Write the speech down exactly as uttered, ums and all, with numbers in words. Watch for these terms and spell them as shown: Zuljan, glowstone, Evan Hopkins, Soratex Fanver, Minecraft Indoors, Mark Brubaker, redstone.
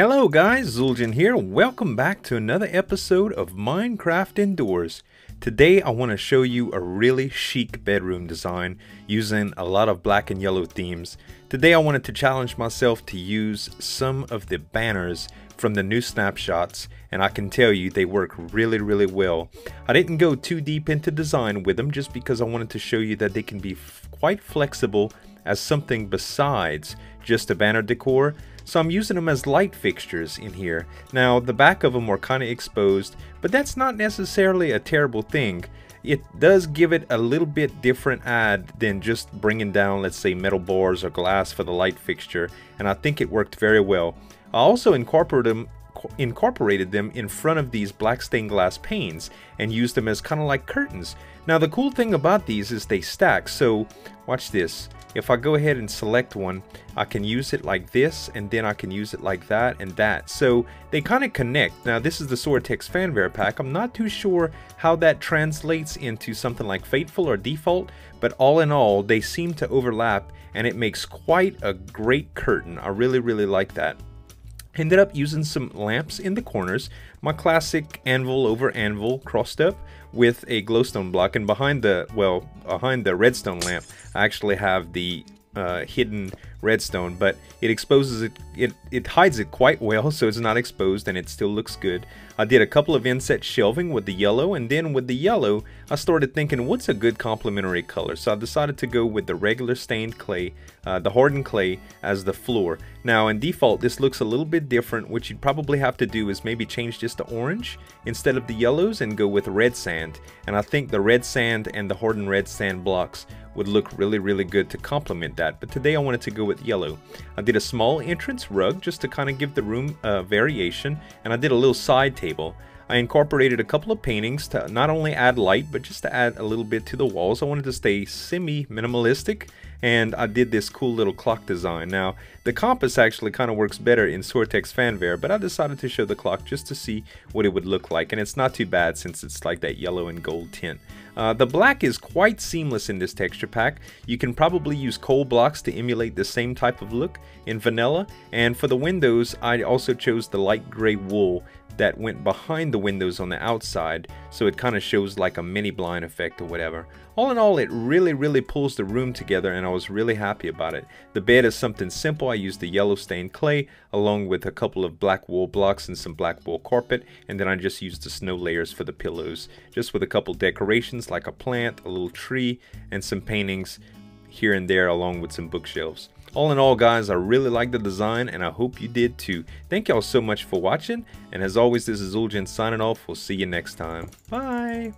Hello guys, Zuljan here. Welcome back to another episode of Minecraft Indoors. Today I want to show you a really chic bedroom design using a lot of black and yellow themes. Today I wanted to challenge myself to use some of the banners from the new snapshots, and I can tell you they work really really well. I didn't go too deep into design with them just because I wanted to show you that they can be quite flexible as something besides just a banner decor. So I'm using them as light fixtures in here. Now the back of them are kind of exposed, but that's not necessarily a terrible thing. It does give it a little bit different add than just bringing down, let's say, metal bars or glass for the light fixture, and I think it worked very well. I also incorporated them incorporated them in front of these black stained glass panes and used them as kind of like curtains. Now the cool thing about these is they stack, so watch this. If I go ahead and select one, I can use it like this, and then I can use it like that and that, so they kind of connect. Now this is the Soratex Fanver pack. I'm not too sure how that translates into something like Fateful or Default, but all in all they seem to overlap and it makes quite a great curtain. I really really like that. Ended up using some lamps in the corners, my classic anvil over anvil crossed up with a glowstone block, and behind the, well, behind the redstone lamp, I actually have the uh, hidden redstone, but it exposes it, it, it hides it quite well, so it's not exposed and it still looks good. I did a couple of inset shelving with the yellow, and then with the yellow, I started thinking, what's a good complementary color? So I decided to go with the regular stained clay, uh, the hardened clay as the floor. Now in default, this looks a little bit different. What you'd probably have to do is maybe change this to orange instead of the yellows and go with red sand. And I think the red sand and the hardened red sand blocks would look really, really good to complement that. But today I wanted to go with yellow. I did a small entrance rug just to kind of give the room a variation, and I did a little side table. I incorporated a couple of paintings to not only add light but just to add a little bit to the walls. I wanted to stay semi-minimalistic, and I did this cool little clock design. Now the compass actually kind of works better in Soratex Fanver, but I decided to show the clock just to see what it would look like, and it's not too bad since it's like that yellow and gold tint. Uh, the black is quite seamless in this texture pack. You can probably use coal blocks to emulate the same type of look in vanilla, and for the windows I also chose the light gray wool that went behind the windows on the outside, so it kind of shows like a mini blind effect or whatever. All in all, it really really pulls the room together, and I was really happy about it. The bed is something simple. I used the yellow stained clay along with a couple of black wool blocks and some black wool carpet, and then I just used the snow layers for the pillows, just with a couple decorations like a plant, a little tree, and some paintings here and there along with some bookshelves. All in all guys, I really like the design, and I hope you did too. Thank y'all so much for watching, and as always, this is Zuljan signing off. We'll see you next time. Bye.